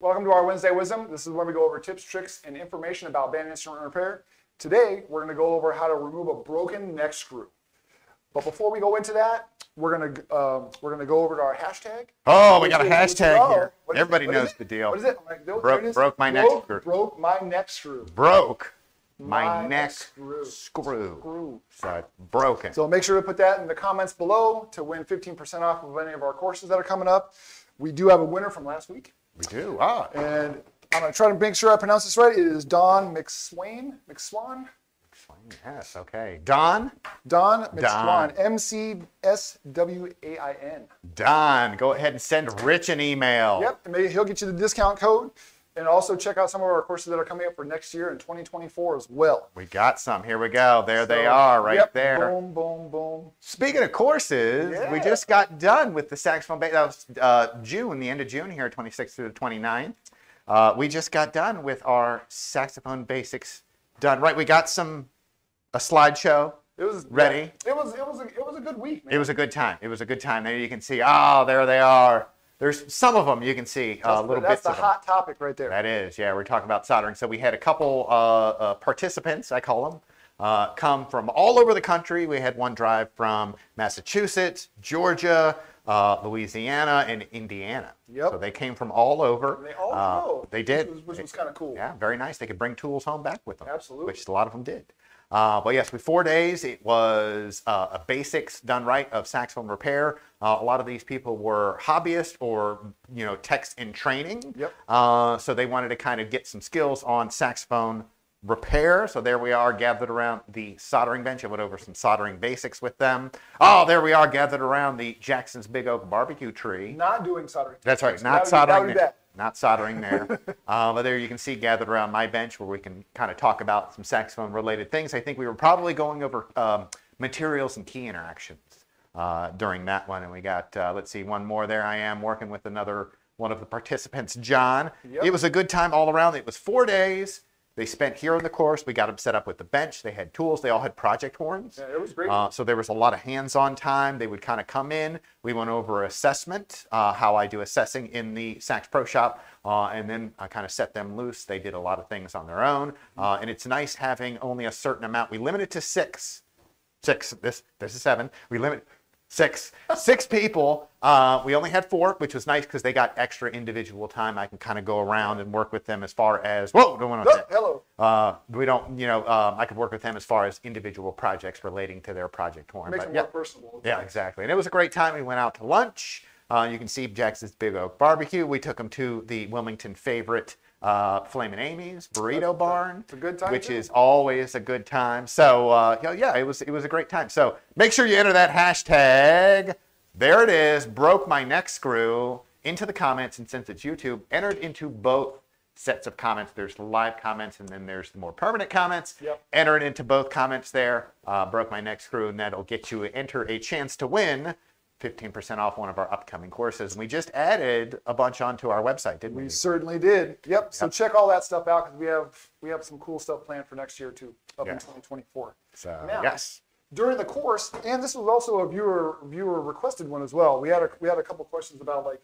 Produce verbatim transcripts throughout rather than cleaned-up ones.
Welcome to our Wednesday Wisdom. This is when we go over tips, tricks, and information about band instrument repair. Today, we're going to go over how to remove a broken neck screw. But before we go into that, we're going to um, we're going to go over to our hashtag. Oh, we got a hashtag here. Everybody knows the deal. What is it? Like, no, broke, broke my broke, neck screw. Broke my neck screw. Broke my, my neck screw. screw. screw. So it's broken. So make sure to put that in the comments below to win fifteen percent off of any of our courses that are coming up. We do have a winner from last week. We do, ah. And I'm gonna try to make sure I pronounce this right. It is Don McSwain, McSwan? McSwain, yes, okay. Don? Don McSwain, M C S W A I N. Don, go ahead and send Rich an email. Yep, and maybe he'll get you the discount code. And also check out some of our courses that are coming up for next year in twenty twenty-four as well. We got some, here we go. There so, they are, right yep, there. Boom, boom, boom. Speaking of courses, yeah. we just got done with the saxophone, that was uh, June, the end of June here, twenty-sixth through the twenty-ninth. Uh, we just got done with our saxophone basics done, right? We got some, a slideshow. It was ready. Yeah, it was, it was, a, it was a good week, man. It was a good time, it was a good time. There you can see, oh, there they are. There's some of them you can see a uh, little bit. That's the hot topic right there. That is, yeah. We're talking about soldering. So we had a couple uh, uh, participants, I call them, uh, come from all over the country. We had one drive from Massachusetts, Georgia, uh, Louisiana, and Indiana. Yep. So they came from all over. And they all uh, know. They did. Which was, which was kind of cool. Yeah, very nice. They could bring tools home back with them. Absolutely. Which a lot of them did. Uh, but yes, for four days, it was uh, a basics done right of saxophone repair. Uh, a lot of these people were hobbyists or, you know, techs in training. Yep. Uh, so they wanted to kind of get some skills on saxophone repair. So there we are gathered around the soldering bench. I went over some soldering basics with them. Oh, there we are gathered around the Jackson's Big Oak barbecue tree. Not doing soldering. That's right. Not so soldering. Not soldering there. uh, but there you can see gathered around my bench where we can kind of talk about some saxophone related things. I think we were probably going over um, materials and key interactions uh, during that one. And we got, uh, let's see, one more there. I am working with another one of the participants, John. Yep. It was a good time all around. It was four days. They spent here on the course. We got them set up with the bench. They had tools. They all had project horns. Yeah, it was great. Uh, so there was a lot of hands-on time. They would kind of come in. We went over assessment, uh, how I do assessing in the Sax Pro Shop, uh, and then I kind of set them loose. They did a lot of things on their own, uh, and it's nice having only a certain amount. We limited to six. Six. This. This is seven. We limit. Six. Six people. Uh, we only had four, which was nice because they got extra individual time. I can kind of go around and work with them as far as, whoa, don't want to. Hello. Uh, we don't, you know, um, I could work with them as far as individual projects relating to their project horn. Makes but, them yeah. more personal. Yeah, exactly. And it was a great time. We went out to lunch. Uh, you can see Jackson's Big Oak Barbecue. We took them to the Wilmington favorite uh, Flamin' Amy's Burrito that's, Barn, that's a good time which too. is always a good time. So uh, yeah, it was it was a great time. So make sure you enter that hashtag. There it is. Broke my neck screw into the comments, and since it's YouTube, entered into both sets of comments. There's live comments, and then there's the more permanent comments. Yep. Enter it into both comments there. Uh, broke my neck screw, and that'll get you enter a chance to win fifteen percent off one of our upcoming courses. And we just added a bunch onto our website, didn't we? We certainly did. Yep. yep. So check all that stuff out because we have we have some cool stuff planned for next year too, up yeah. in twenty twenty-four. So now, yes. during the course, and this was also a viewer viewer requested one as well. We had a we had a couple questions about like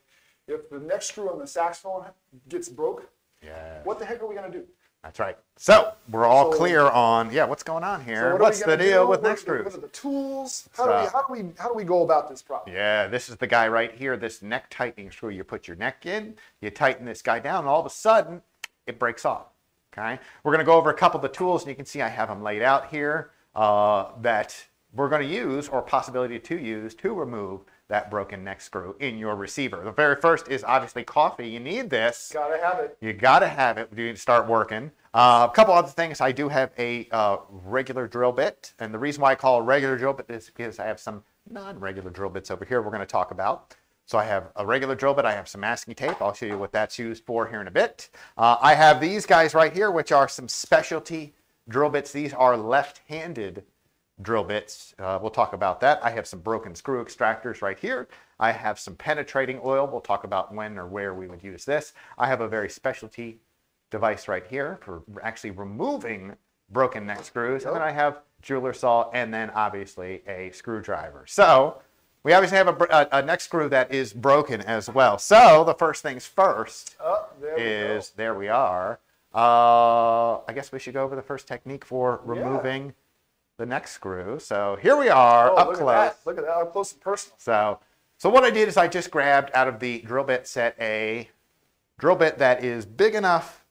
if the neck screw on the saxophone gets broke, yeah. what the heck are we gonna do? That's right. So we're all so, clear on yeah what's going on here. So what what's the deal do? with neck screws? What are the tools? How, so, do we, how do we how do we go about this problem? Yeah, this is the guy right here. This neck tightening screw. You put your neck in, you tighten this guy down, and all of a sudden it breaks off. Okay, we're going to go over a couple of the tools, and you can see I have them laid out here uh, that we're going to use or possibility to use to remove that broken neck screw in your receiver. The very first is obviously coffee. You need this. Gotta have it. You gotta have it. You need to start working. Uh, a couple other things. I do have a uh, regular drill bit, and the reason why I call a regular drill bit is because I have some non-regular drill bits over here we're going to talk about. So I have a regular drill bit. I have some masking tape. I'll show you what that's used for here in a bit. Uh, I have these guys right here, which are some specialty drill bits. These are left-handed drill bits. Uh, we'll talk about that. I have some broken screw extractors right here. I have some penetrating oil. We'll talk about when or where we would use this. I have a very specialty device right here for actually removing broken neck screws. Yep. And then I have jeweler saw and then obviously a screwdriver. So We obviously have a, a, a neck screw that is broken as well. So the first things first oh, there is, we there we are. Uh, I guess we should go over the first technique for removing yeah. the neck screw. So here we are, oh, up look close. At that. Look at that, up close and personal. So, so what I did is I just grabbed out of the drill bit set a drill bit that is big enough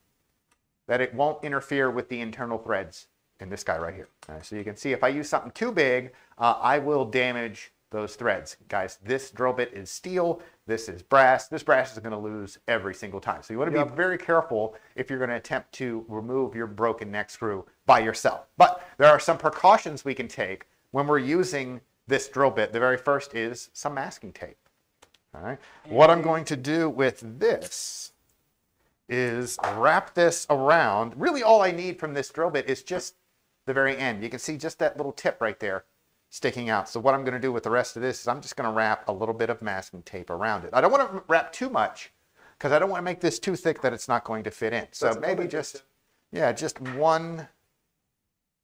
that it won't interfere with the internal threads in this guy right here. All right, so you can see if I use something too big, uh, I will damage those threads. Guys, this drill bit is steel, this is brass. This brass is gonna lose every single time. So you wanna yep. be very careful if you're gonna attempt to remove your broken neck screw by yourself. But there are some precautions we can take when we're using this drill bit. The very first is some masking tape, all right? And what I'm going to do with this is wrap this around. Really all I need from this drill bit is just the very end. You can see just that little tip right there sticking out. So what I'm going to do with the rest of this is I'm just going to wrap a little bit of masking tape around it. I don't want to wrap too much because I don't want to make this too thick that it's not going to fit in. So that's maybe just, yeah, just one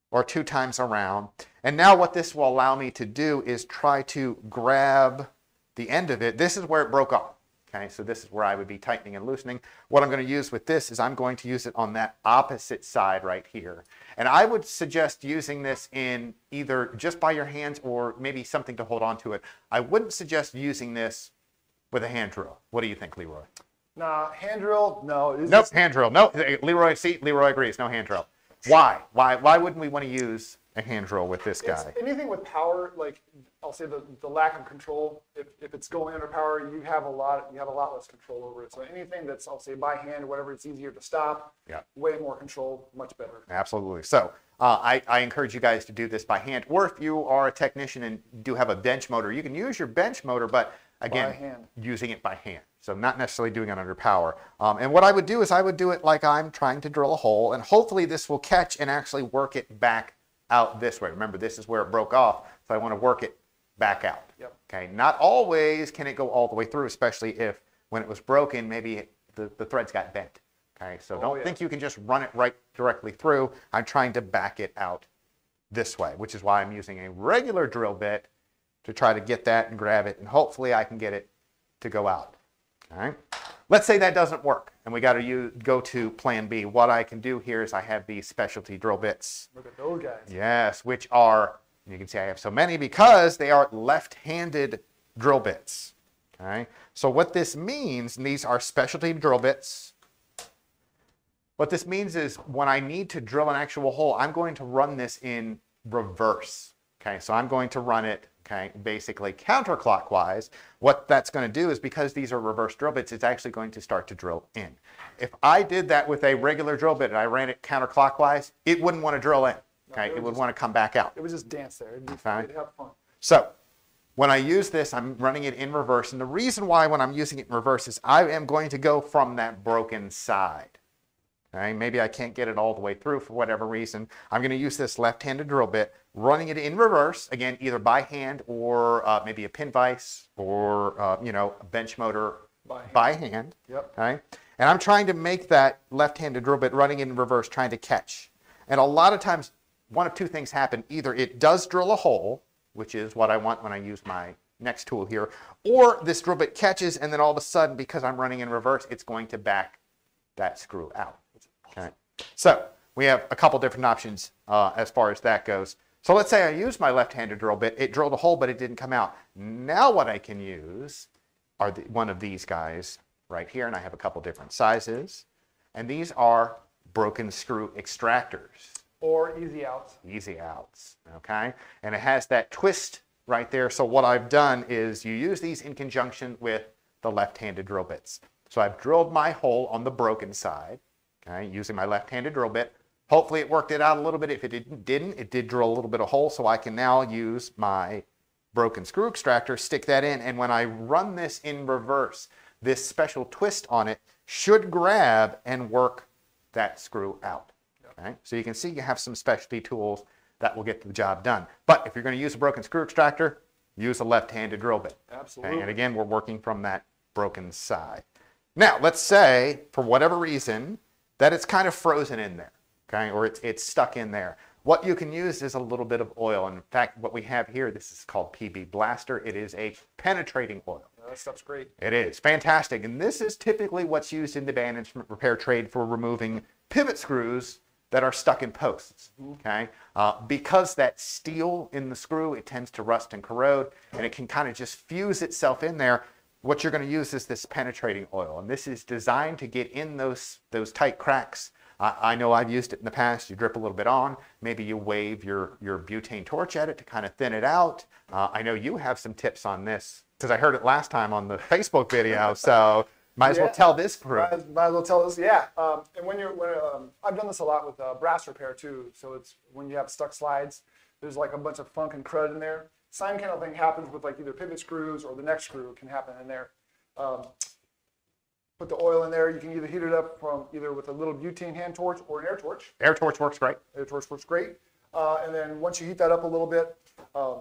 or two times around. And now what this will allow me to do is try to grab the end of it. This is where it broke off. Okay, so this is where I would be tightening and loosening. What I'm going to use with this is I'm going to use it on that opposite side right here. And I would suggest using this in either just by your hands or maybe something to hold on to it. I wouldn't suggest using this with a hand drill. What do you think, Leroy? Nah, hand drill, no. Nope, just... hand drill. No, nope. Leroy, see, Leroy agrees, no hand drill. Why? Why, why wouldn't we want to use a hand drill with this guy? It's anything with power, like I'll say the, the lack of control. If, if it's going under power, you have a lot. You have a lot less control over it. So anything that's, I'll say, by hand, whatever, it's easier to stop. Yeah. Way more control, much better. Absolutely. So uh, I, I encourage you guys to do this by hand. Or if you are a technician and do have a bench motor, you can use your bench motor, but again, by hand. Using it by hand. So not necessarily doing it under power. Um, and what I would do is I would do it like I'm trying to drill a hole, and hopefully this will catch and actually work it back out this way. Remember, this is where it broke off, so I want to work it back out. Yep. Okay, not always can it go all the way through, especially if when it was broken, maybe it, the, the threads got bent. Okay, so oh, don't yeah. think you can just run it right directly through. I'm trying to back it out this way, which is why I'm using a regular drill bit to try to get that and grab it, and hopefully I can get it to go out. All right, let's say that doesn't work and we got to use, go to plan B. What I can do here is I have these specialty drill bits. Look at those guys. Yes, which are, you can see I have so many because they are left-handed drill bits. All right, so what this means, and these are specialty drill bits, what this means is when I need to drill an actual hole, I'm going to run this in reverse. Okay, so I'm going to run it Okay, basically counterclockwise. What that's going to do is, because these are reverse drill bits, it's actually going to start to drill in. If I did that with a regular drill bit and I ran it counterclockwise, it wouldn't want to drill in. Okay, no, it, it would just, want to come back out. It would just dance there. It'd be fine. It'd have fun. So when I use this, I'm running it in reverse, and the reason why when I'm using it in reverse is I am going to go from that broken side. Okay, maybe I can't get it all the way through for whatever reason. I'm going to use this left-handed drill bit, running it in reverse, again, either by hand or uh, maybe a pin vise or, uh, you know, a bench motor by hand. By hand. Yep. Okay? And I'm trying to make that left-handed drill bit running in reverse, trying to catch. And a lot of times, one of two things happen. Either it does drill a hole, which is what I want when I use my next tool here, or this drill bit catches, and then all of a sudden, because I'm running in reverse, it's going to back that screw out. Okay, so we have a couple different options uh, as far as that goes. So let's say I use my left-handed drill bit. It drilled a hole, but it didn't come out. Now what I can use are the, one of these guys right here, and I have a couple different sizes. And these are broken screw extractors. Or easy outs. Easy outs, okay? And it has that twist right there. So what I've done is you use these in conjunction with the left-handed drill bits. So I've drilled my hole on the broken side. Okay, using my left-handed drill bit. Hopefully it worked it out a little bit. If it didn't, didn't, it did drill a little bit of hole, so I can now use my broken screw extractor, stick that in, and when I run this in reverse, this special twist on it should grab and work that screw out. Okay? So you can see you have some specialty tools that will get the job done. But if you're going to use a broken screw extractor, use a left-handed drill bit. Absolutely. Okay? And again, we're working from that broken side. Now, let's say, for whatever reason, that it's kind of frozen in there, okay, or it's, it's stuck in there. What you can use is a little bit of oil. In fact, what we have here, this is called P B Blaster. It is a penetrating oil. That stuff's great. It is fantastic. And this is typically what's used in the band instrument repair trade for removing pivot screws that are stuck in posts, okay? Uh, because that steel in the screw, it tends to rust and corrode, and it can kind of just fuse itself in there. What you're gonna use is this penetrating oil, and this is designed to get in those, those tight cracks. Uh, I know I've used it in the past. You drip a little bit on, maybe you wave your, your butane torch at it to kind of thin it out. Uh, I know you have some tips on this, because I heard it last time on the Facebook video, so. Might as yeah. well tell this crew. Might, might as well tell this, yeah. Um, and when you're, when, um, I've done this a lot with uh, brass repair too. So it's when you have stuck slides, there's like a bunch of funk and crud in there. Same kind of thing happens with like either pivot screws or the neck screw can happen in there. Um, put the oil in there. You can either heat it up from either with a little butane hand torch or an air torch. Air torch works great. Air torch works great. Uh, and then once you heat that up a little bit, um,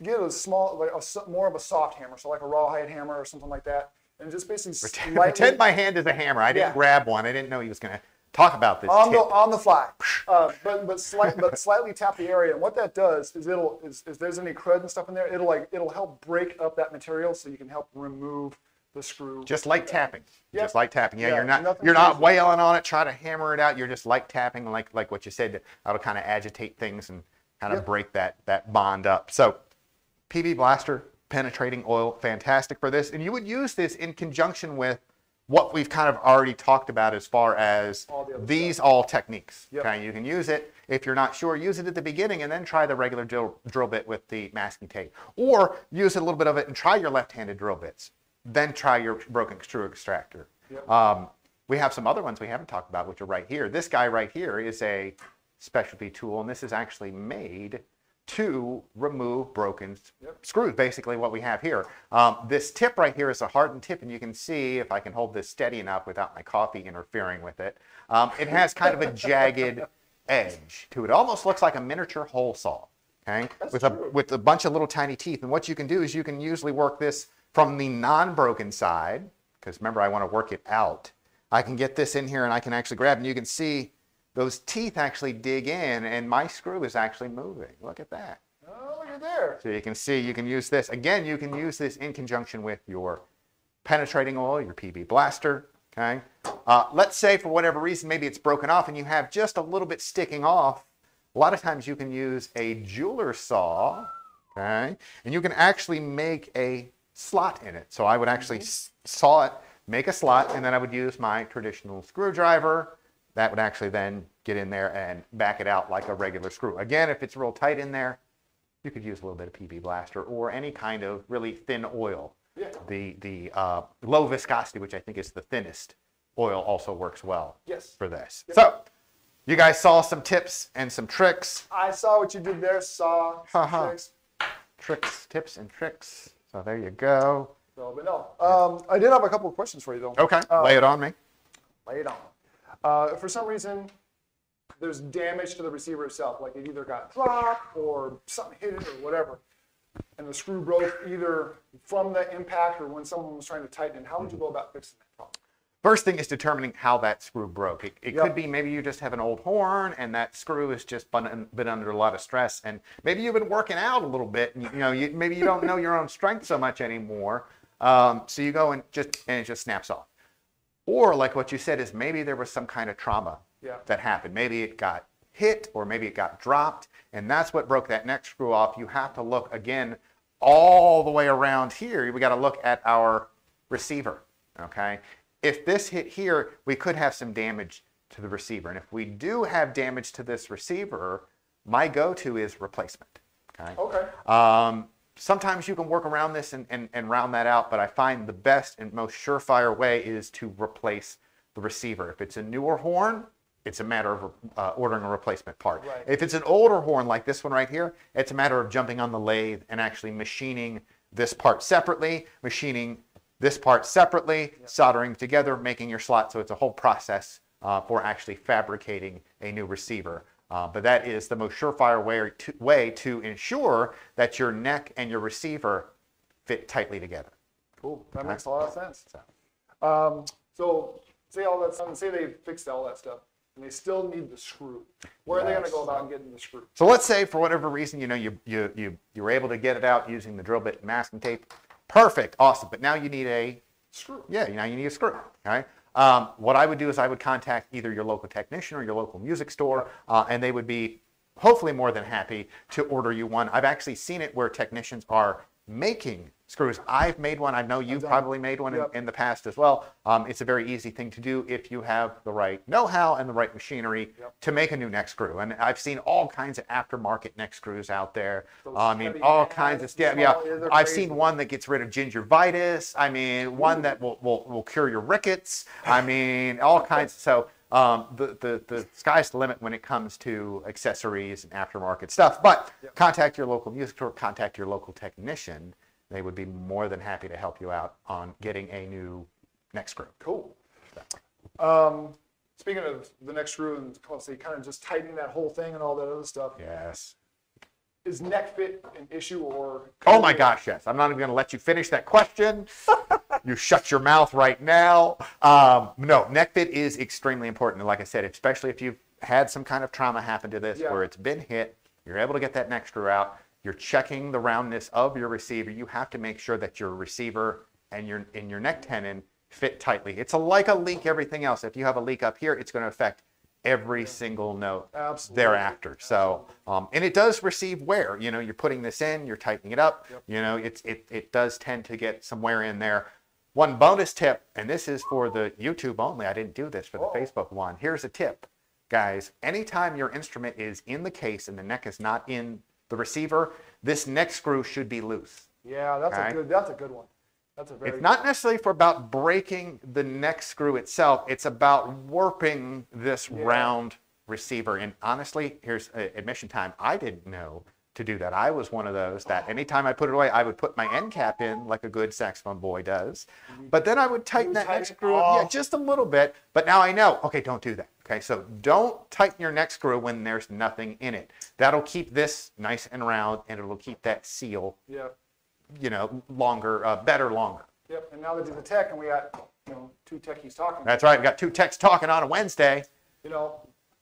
get a small, like a, more of a soft hammer. So like a rawhide hammer or something like that. And just basically pretend, lightly, pretend my hand is a hammer. I didn't yeah. grab one. I didn't know he was going to talk about this on tip. the on the fly. Uh, but but, slight, but slightly tap the area. And what that does is it'll is if there's any crud and stuff in there, it'll like it'll help break up that material so you can help remove the screw. Just like tapping. Yep. Just like tapping. Yeah, yeah you're not you're not wailing on it. Try to hammer it out. You're just like tapping, like like what you said. That'll kind of agitate things and kind of yep. break that that bond up. So, P B Blaster. Penetrating oil, fantastic for this. And you would use this in conjunction with what we've kind of already talked about as far as all the these stuff. all techniques. Yep. Okay, you can use it. If you're not sure, use it at the beginning and then try the regular drill, drill bit with the masking tape. Or use a little bit of it and try your left-handed drill bits. Then try your broken screw extractor. Yep. Um, we have some other ones we haven't talked about, which are right here. This guy right here is a specialty tool, and this is actually made to remove broken yep. screws, basically what we have here. Um, this tip right here is a hardened tip, and you can see, if I can hold this steady enough without my coffee interfering with it, um, it has kind of a jagged edge to it. It almost looks like a miniature hole saw, okay? With a, with a bunch of little tiny teeth. And what you can do is you can usually work this from the non-broken side, because remember, I want to work it out. I can get this in here, and I can actually grab, and you can see those teeth actually dig in, and my screw is actually moving. Look at that. Oh, look at there. So you can see, you can use this. Again, you can use this in conjunction with your penetrating oil, your P B Blaster, okay? Uh, let's say for whatever reason, maybe it's broken off and you have just a little bit sticking off. A lot of times you can use a jeweler saw, okay? And you can actually make a slot in it. So I would actually mm-hmm. saw it, make a slot, and then I would use my traditional screwdriver. That would actually then get in there and back it out like a regular screw. Again, if it's real tight in there, you could use a little bit of P B Blaster or any kind of really thin oil. Yeah. The, the uh, low viscosity, which I think is the thinnest oil, also works well yes. for this. Yep. So, you guys saw some tips and some tricks. I saw what you did there, saw some tricks. Tricks, tips and tricks. So there you go. So, but no, um, I did have a couple of questions for you though. Okay, uh, lay it on me. Lay it on. Uh, for some reason, there's damage to the receiver itself. Like it either got dropped or something hit it or whatever. And the screw broke either from the impact or when someone was trying to tighten it. How would you go about fixing that problem? First thing is determining how that screw broke. It, it yep. could be maybe you just have an old horn and that screw has just been, been under a lot of stress. And maybe you've been working out a little bit. And, you know, you, maybe you don't know your own strength so much anymore. Um, so you go and just and it just snaps off. Or like what you said is maybe there was some kind of trauma yeah. that happened. Maybe it got hit or maybe it got dropped, and that's what broke that neck screw off. You have to look again all the way around here. We got to look at our receiver, okay? If this hit here, we could have some damage to the receiver. And if we do have damage to this receiver, my go-to is replacement, okay? Okay. Um, Sometimes you can work around this and, and, and round that out, but I find the best and most surefire way is to replace the receiver. If it's a newer horn, it's a matter of uh, ordering a replacement part. Right. If it's an older horn like this one right here, it's a matter of jumping on the lathe and actually machining this part separately, machining this part separately, yep. soldering together, making your slot. So it's a whole process uh, for actually fabricating a new receiver. Uh, but that is the most surefire way to, way to ensure that your neck and your receiver fit tightly together. Cool. That okay. makes a lot of sense. So, um, so say all that stuff, say they fixed all that stuff. and they still need the screw. Where yes. are they going to go about getting the screw? So let's say for whatever reason, you know, you you you you were able to get it out using the drill bit and masking tape. Perfect, awesome. But now you need a screw. Yeah, now you need a screw. Okay. Um, what I would do is I would contact either your local technician or your local music store, uh, and they would be hopefully more than happy to order you one. I've actually seen it where technicians are making screws. I've made one. I know you've probably made one yep. in, in the past as well. Um, it's a very easy thing to do if you have the right know-how and the right machinery yep. to make a new neck screw. And I've seen all kinds of aftermarket neck screws out there. Those I mean, all kinds of stuff. Yeah, I've crazy. seen one that gets rid of gingivitis. I mean, one Ooh. that will, will, will cure your rickets. I mean, all kinds. So um, the, the, the sky's the limit when it comes to accessories and aftermarket stuff. But yep. contact your local music store, contact your local technician. They would be more than happy to help you out on getting a new neck screw. Cool. Um, speaking of the neck screw and say kind of just tightening that whole thing and all that other stuff. Yes. Is neck fit an issue or? Oh my gosh, yes. I'm not even going to let you finish that question. You shut your mouth right now. Um, no, neck fit is extremely important. And like I said, especially if you've had some kind of trauma happen to this yeah. where it's been hit, you're able to get that neck screw out. You're checking the roundness of your receiver. You have to make sure that your receiver and your in your neck tendon fit tightly. It's a, like a leak, everything else. If you have a leak up here, it's going to affect every yeah. single note Absolutely. thereafter. So, um, and it does receive wear. You know, you're putting this in, you're tightening it up. Yep. You know, it's it it does tend to get some wear in there. One bonus tip, and this is for the YouTube only. I didn't do this for the oh. Facebook one. Here's a tip, guys. Anytime your instrument is in the case and the neck is not in the receiver, this neck screw should be loose. Yeah, that's okay? a good. That's a good one. That's a very. It's not necessarily for about breaking the neck screw itself. It's about warping this yeah. round receiver. And honestly, here's admission time. I didn't know to do that. I was one of those that anytime I put it away, I would put my end cap in like a good saxophone boy does. But then I would tighten that tighten neck screw up, yeah, just a little bit. But now I know. Okay, don't do that. Okay, so don't tighten your neck screw when there's nothing in it. That'll keep this nice and round, and it'll keep that seal, yep. you know, longer, uh, better longer. Yep, and now they do the tech, and we got, you know, two techies talking. That's right, we got two techs talking on a Wednesday. You know,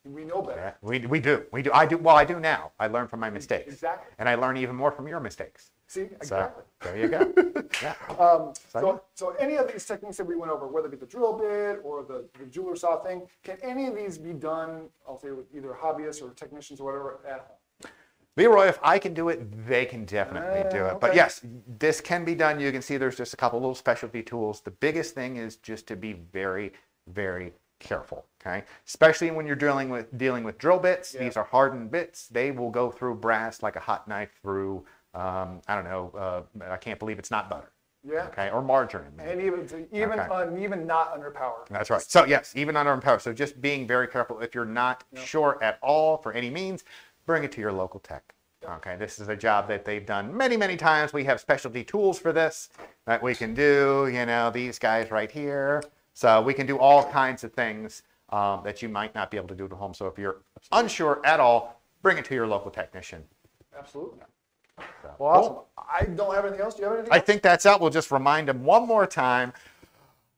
we know better. Yeah, we, we do, we do. I do, well, I do now. I learn from my mistakes. Exactly. And I learn even more from your mistakes. See, exactly. So, there you go. Yeah. um, so, so any of these techniques that we went over, whether it be the drill bit or the, the jeweler saw thing, can any of these be done, I'll say, with either hobbyists or technicians or whatever at home? Leroy, if I can do it, they can definitely uh, do it. Okay. But yes, this can be done. You can see there's just a couple little specialty tools. The biggest thing is just to be very, very careful, okay? Especially when you're dealing with, dealing with drill bits. Yeah. These are hardened bits. They will go through brass like a hot knife through Um, I don't know. Uh, I can't believe it's not butter. Yeah. Okay. Or margarine. Maybe. And even to, even okay. un, even not under power. That's right. So yes, even not under power. So just being very careful. If you're not yep. sure at all for any means, bring it to your local tech. Yep. Okay. This is a job that they've done many many times. We have specialty tools for this that we can do. You know, these guys right here. So we can do all kinds of things um, that you might not be able to do at home. So if you're Absolutely. unsure at all, bring it to your local technician. Absolutely. So, well, awesome. Cool. I don't have anything else. Do you have anything else? I think that's out. We'll just remind them one more time.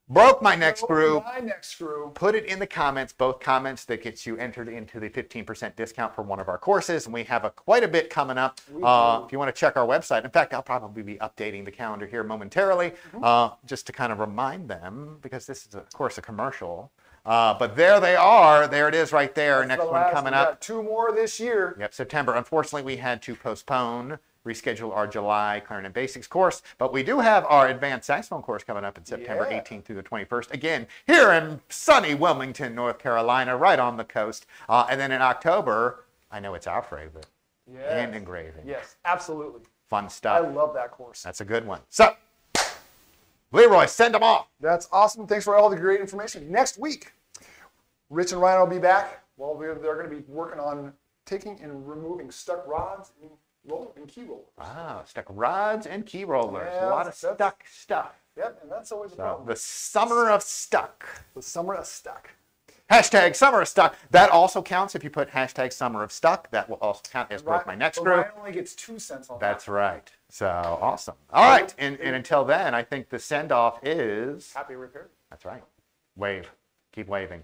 Broke my neck screw. My neck screw. Put it in the comments, both comments that gets you entered into the fifteen percent discount for one of our courses. And we have a, quite a bit coming up. Uh, if you want to check our website. In fact, I'll probably be updating the calendar here momentarily mm-hmm. uh, just to kind of remind them because this is, of course, a commercial. Uh, but there they are. There it is right there. That's Next the one coming up. Two more this year. Yep, September. Unfortunately, we had to postpone, reschedule our July Clarinet Basics course. But we do have our Advanced Saxophone course coming up in September yeah. eighteenth through the twenty-first. Again, here in sunny Wilmington, North Carolina, right on the coast. Uh, and then in October, I know it's our favorite. Yes. Hand engraving. Yes, absolutely. Fun stuff. I love that course. That's a good one. So, Leroy, send them off. That's awesome. Thanks for all the great information. Next week, Rich and Ryan will be back. Well, they're going to be working on taking and removing stuck rods and, roll and key rollers. Wow, stuck rods and key rollers. Yeah, a lot of stuck stuff. Yep, and that's always so, a problem. The summer of stuck. The summer of stuck. Hashtag summer of stuck. That also counts if you put hashtag summer of stuck. That will also count as broke my neck screw. Ryan only gets two cents on that. That's right. So awesome. All right, and, and until then, I think the send off is. Happy repair. That's right. Wave. Keep waving.